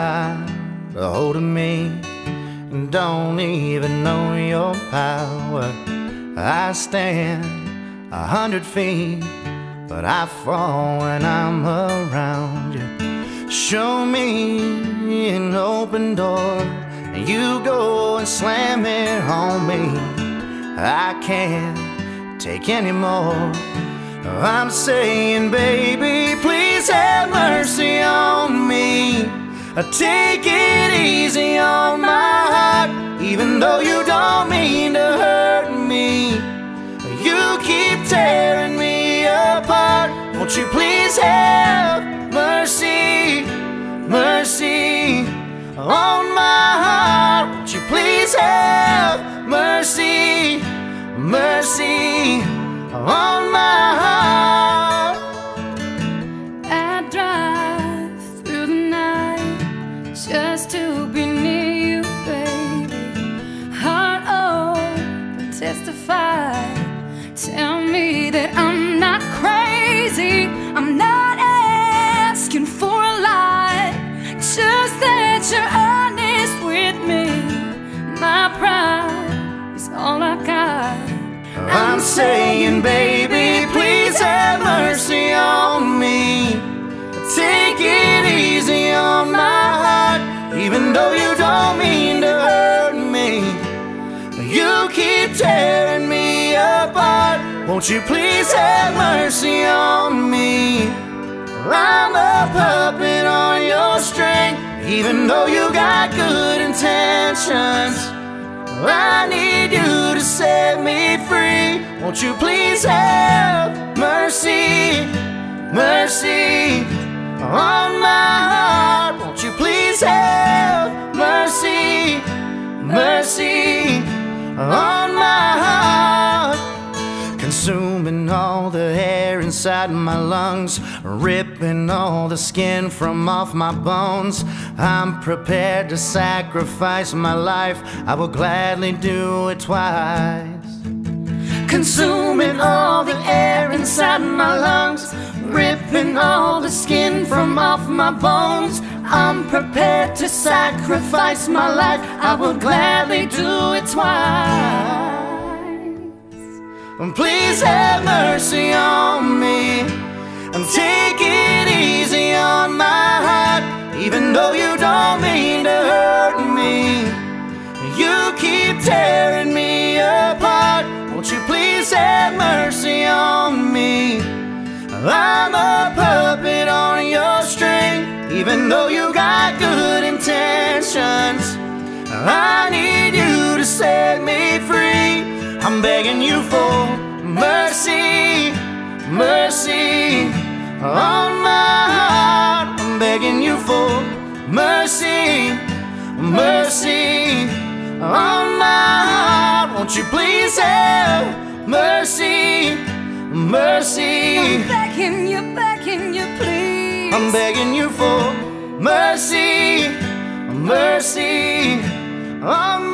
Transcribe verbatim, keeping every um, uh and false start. got a hold of me and don't even know your power. I stand a hundred feet, but I fall when I'm around you. Show me an open door and you go and slam it on me. I can't take any more. I'm saying, baby, please have mercy on me. Take it easy on my heart, even though you don't mean to hurt me. You keep tearing me apart. Won't you please have mercy, mercy on my heart? Won't you please have mercy, mercy on my heart? Just to be near you, baby. Heart open, testify. Tell me that I'm not crazy. I'm not asking for a lot. Just that you're honest with me. My pride is all I got. I'm, I'm saying, baby, please have mercy on me. Take it easy on my, even though you don't mean to hurt me. You keep tearing me apart. Won't you please have mercy on me? I'm a puppet on your string, even though you got good intentions. I need you to set me free. Won't you please have mercy, mercy on my heart? Won't you please have mercy, mercy on my heart? Consuming all the air inside my lungs, ripping all the skin from off my bones. I'm prepared to sacrifice my life. I will gladly do it twice. Consuming all the air inside my lungs, ripping all the skin from off my bones. I'm prepared to sacrifice my life. I will gladly do it twice. Please have mercy on me and take it easy on my heart, even though you don't mean to hurt me. You keep tearing me apart. Won't you please have mercy on me? I'm a puppet on your string, even though you got good intentions. I need you to set me free. I'm begging you for mercy, mercy on my heart. I'm begging you for mercy, mercy on my heart. Won't you please have mercy, mercy? I'm begging you, begging you, please. I'm begging you for mercy, mercy. I'm